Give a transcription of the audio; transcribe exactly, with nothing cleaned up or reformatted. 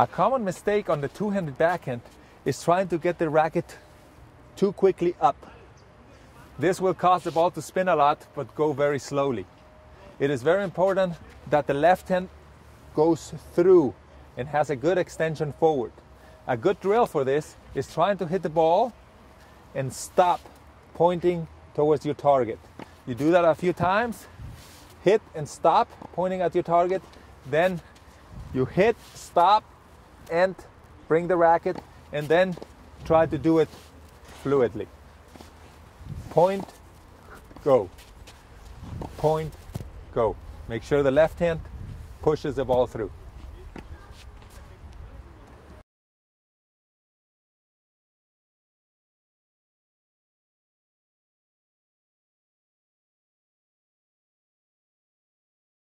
A common mistake on the two-handed backhand is trying to get the racket too quickly up. This will cause the ball to spin a lot, but go very slowly. It is very important that the left hand goes through and has a good extension forward. A good drill for this is trying to hit the ball and stop pointing towards your target. You do that a few times, hit and stop pointing at your target, then you hit, stop, and bring the racket, and then try to do it fluidly. Point, go. Point, go. Make sure the left hand pushes the ball through.